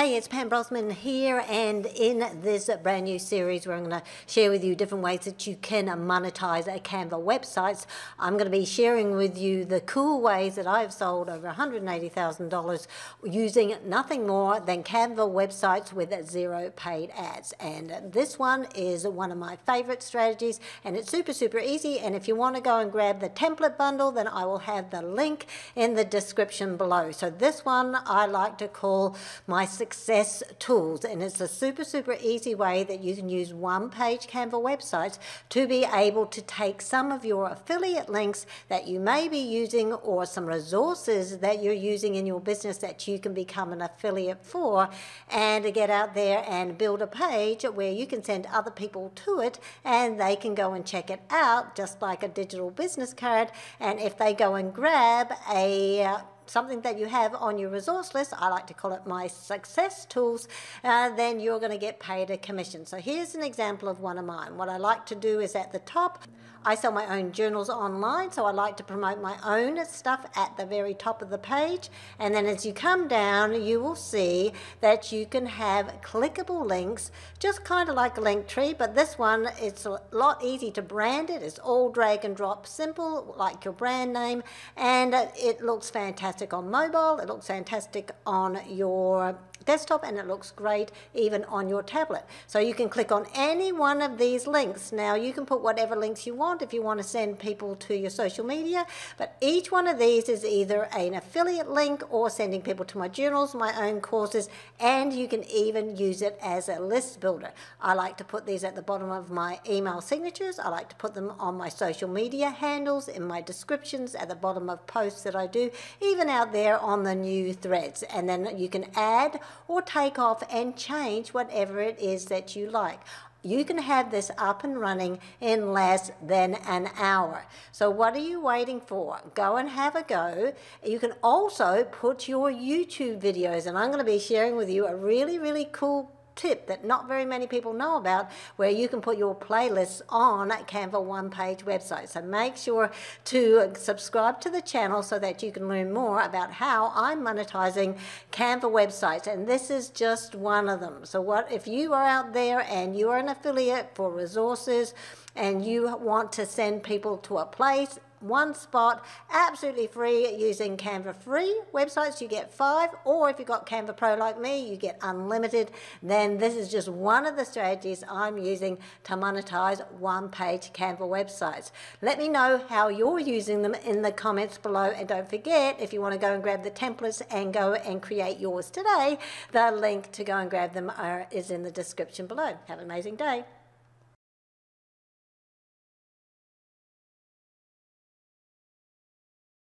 Hey, it's Pam Brossman here, and in this brand new series where I'm going to share with you different ways that you can monetize a Canva website, I'm going to be sharing with you the cool ways that I've sold over $180,000 using nothing more than Canva websites with zero paid ads. And this one is one of my favorite strategies, and it's super, super easy. And if you want to go and grab the template bundle, then I will have the link in the description below. So this one I like to call my success tools, and it's a super, super easy way that you can use one-page Canva websites to be able to take some of your affiliate links that you may be using or some resources that you're using in your business that you can become an affiliate for, and get out there and build a page where you can send other people to it and they can go and check it out, just like a digital business card. And if they go and grab a something that you have on your resource list, I like to call it my success tools, then you're going to get paid a commission. So here's an example of one of mine. What I like to do is at the top, I sell my own journals online, so I like to promote my own stuff at the very top of the page. And then as you come down, you will see that you can have clickable links, just kind of like a link tree, but this one, it's a lot easy to brand it. It's all drag and drop, simple, like your brand name, and it looks fantastic on mobile, it looks fantastic on your desktop, and it looks great even on your tablet. So you can click on any one of these links. Now you can put whatever links you want if you want to send people to your social media, but each one of these is either an affiliate link or sending people to my journals, my own courses, and you can even use it as a list builder. I like to put these at the bottom of my email signatures. I like to put them on my social media handles, in my descriptions, at the bottom of posts that I do, even out there on the new threads. And then you can add or take off and change whatever it is that you like. You can have this up and running in less than an hour. So what are you waiting for? Go and have a go. You can also put your YouTube videos, and I'm going to be sharing with you a really, really cool tip that not very many people know about, where you can put your playlists on at Canva one-page website. So make sure to subscribe to the channel so that you can learn more about how I'm monetizing Canva websites, and this is just one of them. So what if you are out there and you are an affiliate for resources and you want to send people to a place, one spot, absolutely free, using Canva free websites, you get 5, or if you've got Canva Pro like me, you get unlimited. Then this is just one of the strategies I'm using to monetize one-page Canva websites. Let me know how you're using them in the comments below, and don't forget, if you want to go and grab the templates and go and create yours today, the link to go and grab them is in the description below. Have an amazing day.